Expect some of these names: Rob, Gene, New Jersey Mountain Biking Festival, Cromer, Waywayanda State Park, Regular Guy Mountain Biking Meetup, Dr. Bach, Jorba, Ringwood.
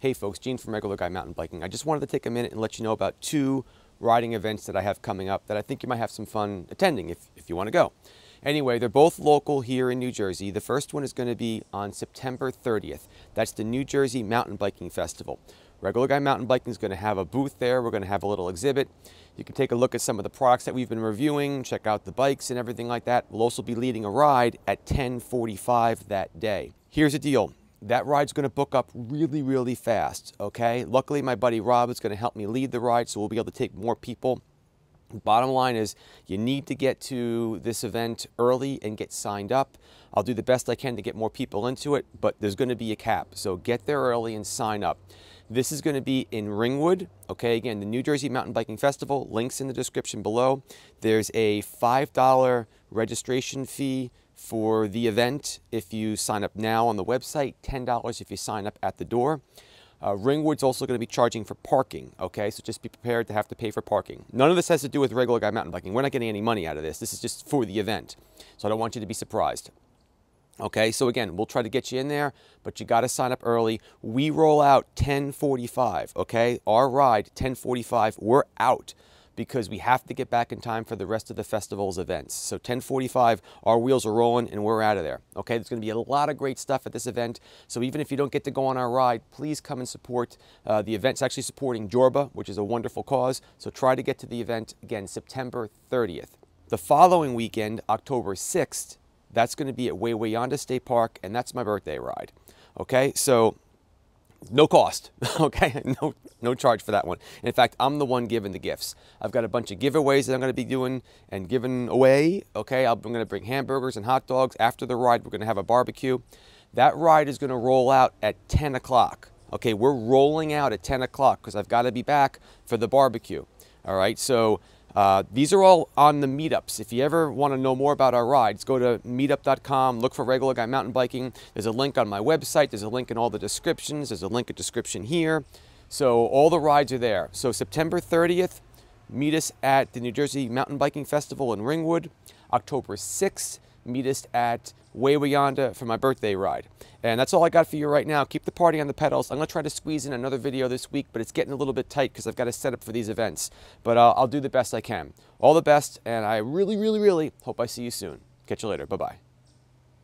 Hey folks, Gene from Regular Guy Mountain Biking. I just wanted to take a minute and let you know about two riding events that I have coming up that I think you might have some fun attending if you want to go. Anyway, they're both local here in New Jersey. The first one is going to be on September 30th. That's the New Jersey Mountain Biking Festival. Regular Guy Mountain Biking is going to have a booth there. We're going to have a little exhibit. You can take a look at some of the products that we've been reviewing, check out the bikes and everything like that. We'll also be leading a ride at 10:45 that day. Here's the deal. That ride's going to book up really, really fast, okay? Luckily, my buddy Rob is going to help me lead the ride, so we'll be able to take more people. Bottom line is you need to get to this event early and get signed up. I'll do the best I can to get more people into it, but there's going to be a cap, so get there early and sign up. This is going to be in Ringwood, okay? Again, the New Jersey Mountain Biking Festival, links in the description below. There's a $5 registration fee for the event if you sign up now on the website, $10 if you sign up at the door. Ringwood's also going to be charging for parking, okay? So just be prepared to have to pay for parking. None of this has to do with Regular Guy Mountain Biking. We're not getting any money out of this. This is just for the event. So I don't want you to be surprised. Okay, so again, we'll try to get you in there, but you got to sign up early. We roll out 10:45, okay? Our ride, 10:45, we're out because we have to get back in time for the rest of the festival's events. So 10:45, our wheels are rolling and we're out of there, okay? There's going to be a lot of great stuff at this event. So even if you don't get to go on our ride, please come and support. The event's actually supporting Jorba, which is a wonderful cause. So try to get to the event, again, September 30th. The following weekend, October 6th, that's going to be at Waywayanda State Park, and that's my birthday ride, okay? So no cost, okay? No charge for that one. In fact, I'm the one giving the gifts. I've got a bunch of giveaways that I'm going to be doing and giving away, okay? I'm going to bring hamburgers and hot dogs. After the ride, we're going to have a barbecue. That ride is going to roll out at 10 o'clock, okay? We're rolling out at 10 o'clock because I've got to be back for the barbecue, all right? So these are all on the meetups. If you ever want to know more about our rides, go to meetup.com, look for Regular Guy Mountain Biking. There's a link on my website. There's a link in all the descriptions. There's a link in the description here. So all the rides are there. So September 30th, meet us at the New Jersey Mountain Biking Festival in Ringwood. October 6th, meet us at Waywayanda for my birthday ride. And that's all I got for you right now. Keep the party on the pedals. I'm going to try to squeeze in another video this week, but it's getting a little bit tight because I've got to set up for these events. But I'll do the best I can. All the best, and I really, really, really hope I see you soon. Catch you later. Bye-bye.